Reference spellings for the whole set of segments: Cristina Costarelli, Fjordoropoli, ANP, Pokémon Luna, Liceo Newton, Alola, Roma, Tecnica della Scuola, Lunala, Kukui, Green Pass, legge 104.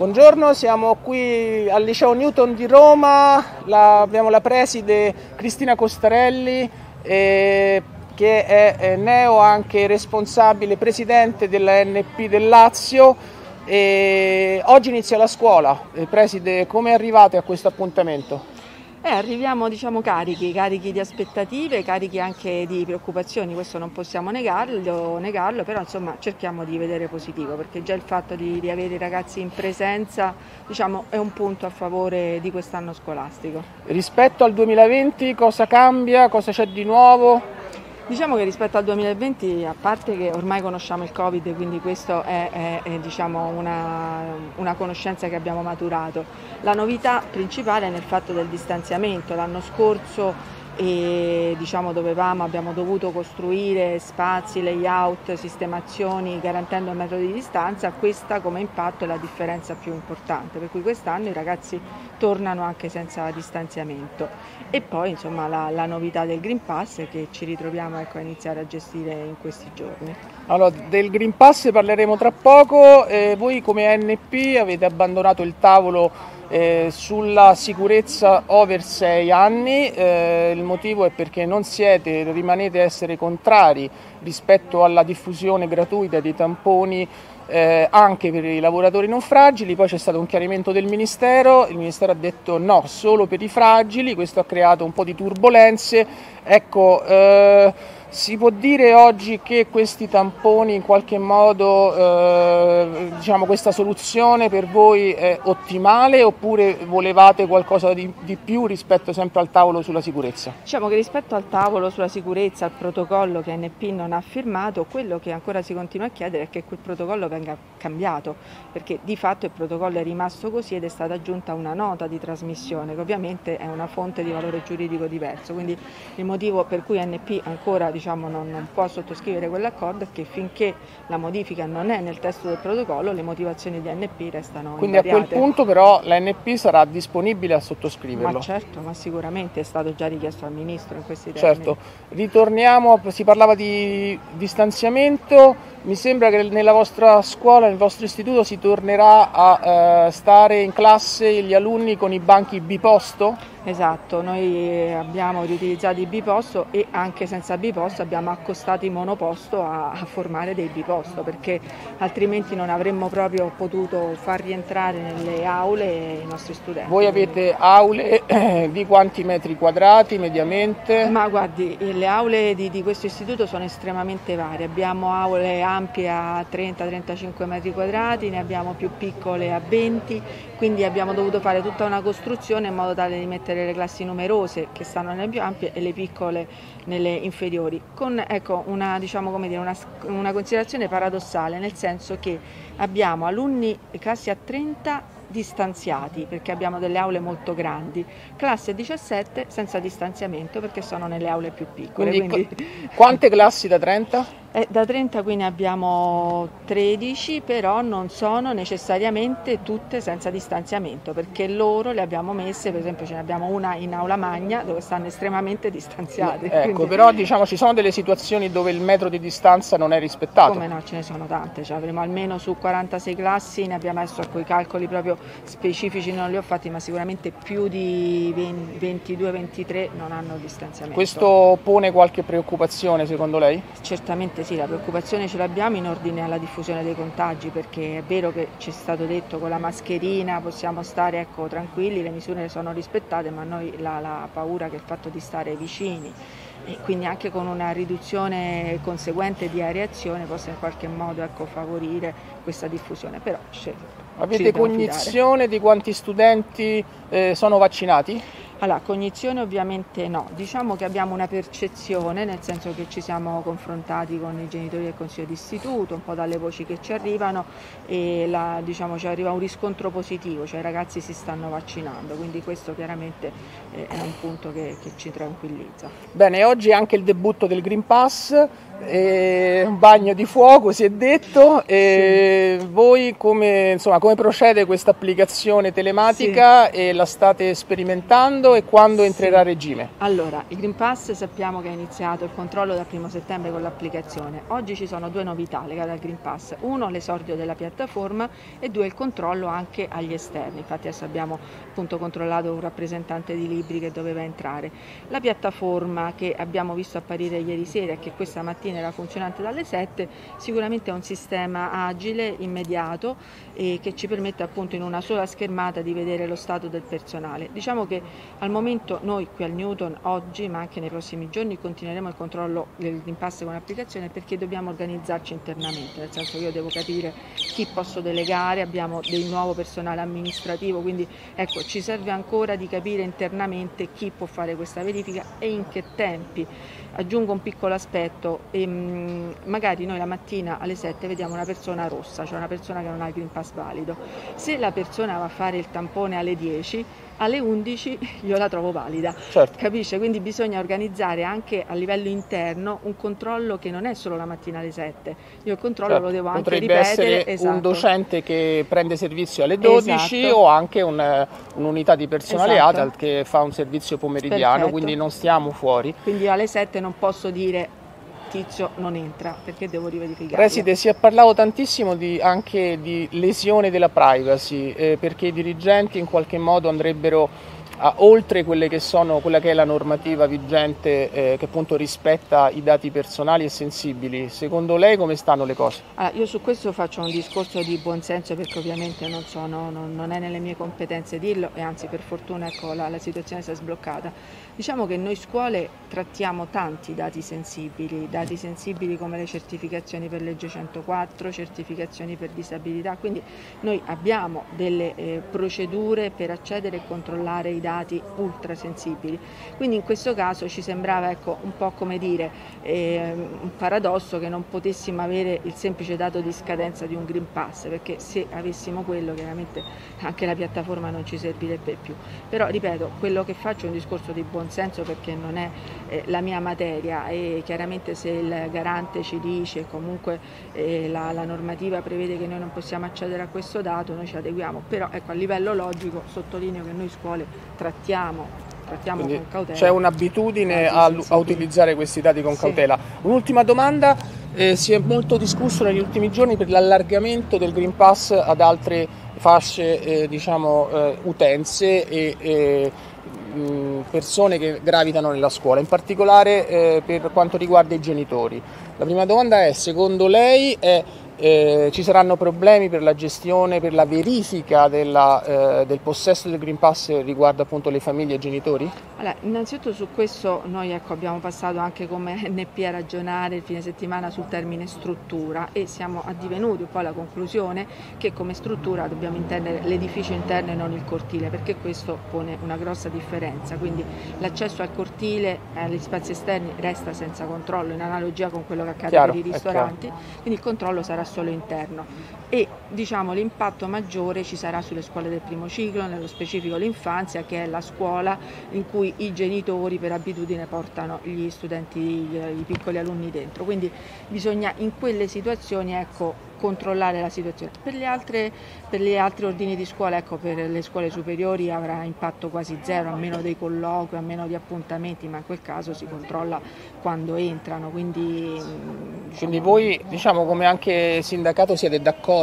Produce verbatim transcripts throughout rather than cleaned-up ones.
Buongiorno, siamo qui al Liceo Newton di Roma, la, abbiamo la preside Cristina Costarelli eh, che è eh, neo anche responsabile presidente della A N P del Lazio. E oggi inizia la scuola. Eh, preside, come arrivate a questo appuntamento? Eh, arriviamo diciamo carichi, carichi di aspettative, carichi anche di preoccupazioni, questo non possiamo negarlo, negarlo però insomma cerchiamo di vedere positivo, perché già il fatto di, di avere i ragazzi in presenza diciamo, è un punto a favore di quest'anno scolastico. Rispetto al duemilaventi cosa cambia, cosa c'è di nuovo? Diciamo che rispetto al duemilaventi, a parte che ormai conosciamo il Covid, quindi questo è, è, è diciamo una, una conoscenza che abbiamo maturato, la novità principale è nel fatto del distanziamento. L'anno scorso e, diciamo, dovevamo, abbiamo dovuto costruire spazi, layout, sistemazioni garantendo un metro di distanza, questa come impatto è la differenza più importante, per cui quest'anno i ragazzi tornano anche senza distanziamento. E poi insomma la, la novità del Green Pass che ci ritroviamo ecco, a iniziare a gestire in questi giorni. Allora, del Green Pass parleremo tra poco. Eh, voi come A N P avete abbandonato il tavolo eh, sulla sicurezza over sei anni, eh, il motivo è perché non siete, rimanete essere contrari rispetto alla diffusione gratuita dei tamponi Eh, anche per i lavoratori non fragili. Poi c'è stato un chiarimento del Ministero, il Ministero ha detto no, solo per i fragili, questo ha creato un po' di turbolenze. Ecco, eh, si può dire oggi che questi tamponi in qualche modo, eh, diciamo questa soluzione per voi è ottimale, oppure volevate qualcosa di, di più rispetto sempre al tavolo sulla sicurezza? Diciamo che rispetto al tavolo sulla sicurezza, al protocollo che A N P non ha firmato, quello che ancora si continua a chiedere è che quel protocollo venga cambiato, perché di fatto il protocollo è rimasto così ed è stata aggiunta una nota di trasmissione che ovviamente è una fonte di valore giuridico diverso, quindi il motivo per cui A N P ancora diciamo, non, non può sottoscrivere quell'accordo è che finché la modifica non è nel testo del protocollo le motivazioni di A N P restano quindi invariate. A quel punto però l'A N P sarà disponibile a sottoscriverlo? Ma certo, ma sicuramente è stato già richiesto al Ministro in questi termini. Certo, ritorniamo, si parlava di distanziamento, mi sembra che nella vostra scuola, nel vostro istituto si tornerà a eh, stare in classe gli alunni con i banchi biposto? Esatto, noi abbiamo riutilizzato i biposto e anche senza biposto abbiamo accostato i monoposto a, a formare dei biposto, perché altrimenti non avremmo proprio potuto far rientrare nelle aule i nostri studenti. Voi avete aule di quanti metri quadrati mediamente? Ma guardi, le aule di, di questo istituto sono estremamente varie, abbiamo aule ampie a trenta trentacinque metri quadrati, ne abbiamo più piccole a venti, quindi abbiamo dovuto fare tutta una costruzione in modo tale di mettere le classi numerose che stanno nelle più ampie e le piccole nelle inferiori, con ecco, una, diciamo, come dire, una, una considerazione paradossale, nel senso che abbiamo alunni classi a trenta distanziati perché abbiamo delle aule molto grandi, classi a diciassette senza distanziamento perché sono nelle aule più piccole. Quindi, quindi... quante classi da trenta? Eh, da trenta qui ne abbiamo tredici, però non sono necessariamente tutte senza distanziamento, perché loro le abbiamo messe, per esempio ce ne abbiamo una in aula magna dove stanno estremamente distanziati. Ecco, quindi... però diciamo ci sono delle situazioni dove il metro di distanza non è rispettato. Come no, ce ne sono tante, cioè, avremo almeno su quarantasei classi, ne abbiamo messo a quei calcoli proprio specifici, non li ho fatti, ma sicuramente più di ventidue ventitré non hanno distanziamento. Questo pone qualche preoccupazione secondo lei? Certamente. Sì, la preoccupazione ce l'abbiamo in ordine alla diffusione dei contagi, perché è vero che ci è stato detto con la mascherina possiamo stare ecco, tranquilli, le misure sono rispettate, ma noi la, la paura che il fatto di stare vicini e quindi anche con una riduzione conseguente di aereazione possa in qualche modo ecco, favorire questa diffusione. Però avete cognizione di quanti studenti eh, sono vaccinati? Allora, cognizione ovviamente no, diciamo che abbiamo una percezione, nel senso che ci siamo confrontati con i genitori del Consiglio d'Istituto, un po' dalle voci che ci arrivano e la, diciamo, ci arriva un riscontro positivo, cioè i ragazzi si stanno vaccinando, quindi questo chiaramente eh, è un punto che, che ci tranquillizza. Bene, oggi è anche il debutto del Green Pass. E un bagno di fuoco si è detto, e sì. Voi come, insomma, come procede questa applicazione telematica, sì. E la state sperimentando e quando, sì, entrerà a regime? Allora, il Green Pass sappiamo che è iniziato il controllo dal primo settembre con l'applicazione. Oggi ci sono due novità legate al Green Pass: uno, l'esordio della piattaforma, e due, il controllo anche agli esterni. Infatti adesso abbiamo appunto controllato un rappresentante di libri che doveva entrare. La piattaforma che abbiamo visto apparire ieri sera e che questa mattina era funzionante dalle sette, sicuramente è un sistema agile, immediato, e che ci permette appunto in una sola schermata di vedere lo stato del personale. Diciamo che al momento noi qui al Newton oggi, ma anche nei prossimi giorni, continueremo il controllo del Green Pass con l'applicazione, perché dobbiamo organizzarci internamente, nel senso che io devo capire chi posso delegare, abbiamo del nuovo personale amministrativo, quindi ecco, ci serve ancora di capire internamente chi può fare questa verifica e in che tempi. Aggiungo un piccolo aspetto: e magari noi la mattina alle sette vediamo una persona rossa, cioè una persona che non ha il Green Pass valido. Se la persona va a fare il tampone alle dieci, alle undici io la trovo valida, certo. Capisce? Quindi bisogna organizzare anche a livello interno un controllo che non è solo la mattina alle sette, io il controllo, certo, lo devo anche potrebbe ripetere. Essere, esatto, un docente che prende servizio alle dodici, esatto, o anche un'unità un di personale, esatto, A D A L che fa un servizio pomeridiano. Perfetto. Quindi non stiamo fuori. Quindi alle sette non posso dire tizio non entra, perché devo riverificare. Preside, si è parlato tantissimo di, anche di lesione della privacy, eh, perché i dirigenti in qualche modo andrebbero a, oltre quelle che sono, quella che è la normativa vigente, eh, che appunto rispetta i dati personali e sensibili. Secondo lei come stanno le cose? Allora, io su questo faccio un discorso di buonsenso, perché ovviamente non, so, no, non, non è nelle mie competenze dirlo, e anzi per fortuna ecco, la, la situazione si è sbloccata. Diciamo che noi scuole trattiamo tanti dati sensibili, dati sensibili come le certificazioni per legge centoquattro, certificazioni per disabilità, quindi noi abbiamo delle eh, procedure per accedere e controllare i dati ultra sensibili. Quindi in questo caso ci sembrava ecco, un po' come dire eh, un paradosso che non potessimo avere il semplice dato di scadenza di un Green Pass, perché se avessimo quello chiaramente anche la piattaforma non ci servirebbe più. Però ripeto, quello che faccio è un discorso di buon senso, perché non è eh, la mia materia, e chiaramente se il garante ci dice comunque eh, la, la normativa prevede che noi non possiamo accedere a questo dato, noi ci adeguiamo. Però ecco, a livello logico sottolineo che noi scuole trattiamo trattiamo Quindi con cautela. C'è un'abitudine a, a utilizzare questi dati con, sì, cautela. Un'ultima domanda: eh, si è molto discusso negli ultimi giorni per l'allargamento del Green Pass ad altre fasce, eh, diciamo eh, utenze e eh, persone che gravitano nella scuola, in particolare eh, per quanto riguarda i genitori. La prima domanda è: secondo lei è, eh, ci saranno problemi per la gestione, per la verifica della, eh, del possesso del Green Pass riguardo appunto le famiglie e i genitori? Allora, innanzitutto su questo noi ecco, abbiamo passato anche come A N P a ragionare il fine settimana sul termine struttura, e siamo addivenuti poi alla conclusione che come struttura dobbiamo intendere l'edificio interno e non il cortile, perché questo pone una grossa differenza. Quindi l'accesso al cortile e agli spazi esterni resta senza controllo, in analogia con quello che accade, chiaro, per i ristoranti, quindi il controllo sarà solo interno. E diciamo l'impatto maggiore ci sarà sulle scuole del primo ciclo, nello specifico l'infanzia, che è la scuola in cui i genitori per abitudine portano gli studenti, i piccoli alunni dentro. Quindi bisogna in quelle situazioni ecco, controllare la situazione. Per le altre, per gli altri ordini di scuola, ecco, per le scuole superiori avrà impatto quasi zero, a meno dei colloqui, a meno di appuntamenti, ma in quel caso si controlla quando entrano. Quindi, diciamo... quindi voi, diciamo, come anche sindacato siete d'accordo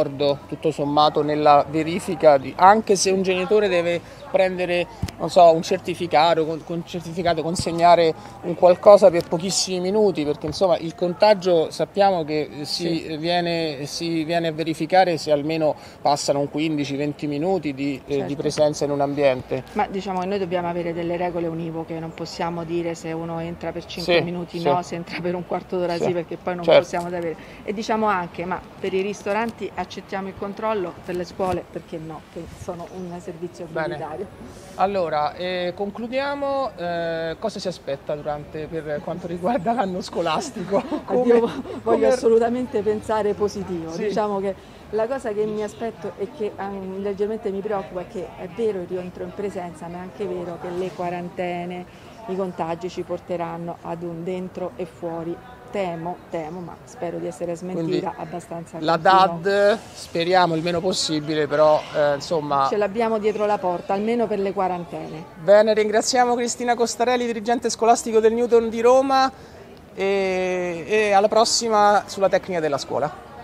tutto sommato nella verifica di, anche se un genitore deve prendere, non so, un certificato, un certificato, consegnare un qualcosa per pochissimi minuti, perché insomma il contagio sappiamo che si, sì, viene, si viene a verificare se almeno passano un quindici venti minuti di, certo, eh, di presenza in un ambiente. Ma diciamo che noi dobbiamo avere delle regole univoche, non possiamo dire se uno entra per cinque, sì, minuti, sì, no, se entra per un quarto d'ora, sì, sì, perché poi non, certo, possiamo avere. E diciamo anche, ma per i ristoranti accettiamo il controllo, per le scuole perché no, che sono un servizio comunitario. Allora, eh, concludiamo. Eh, cosa si aspetta durante, per quanto riguarda l'anno scolastico? Come, Io voglio come... assolutamente pensare positivo. Sì. Diciamo che la cosa che mi aspetto e che um, leggermente mi preoccupa è che è vero il rientro in presenza, ma è anche vero che le quarantene, i contagi ci porteranno ad un dentro e fuori temo, temo, ma spero di essere smentita, quindi, abbastanza. La continuo. D A D speriamo il meno possibile, però eh, insomma... ce l'abbiamo dietro la porta, almeno per le quarantene. Bene, ringraziamo Cristina Costarelli, dirigente scolastico del Newton di Roma, e, e alla prossima sulla Tecnica della Scuola.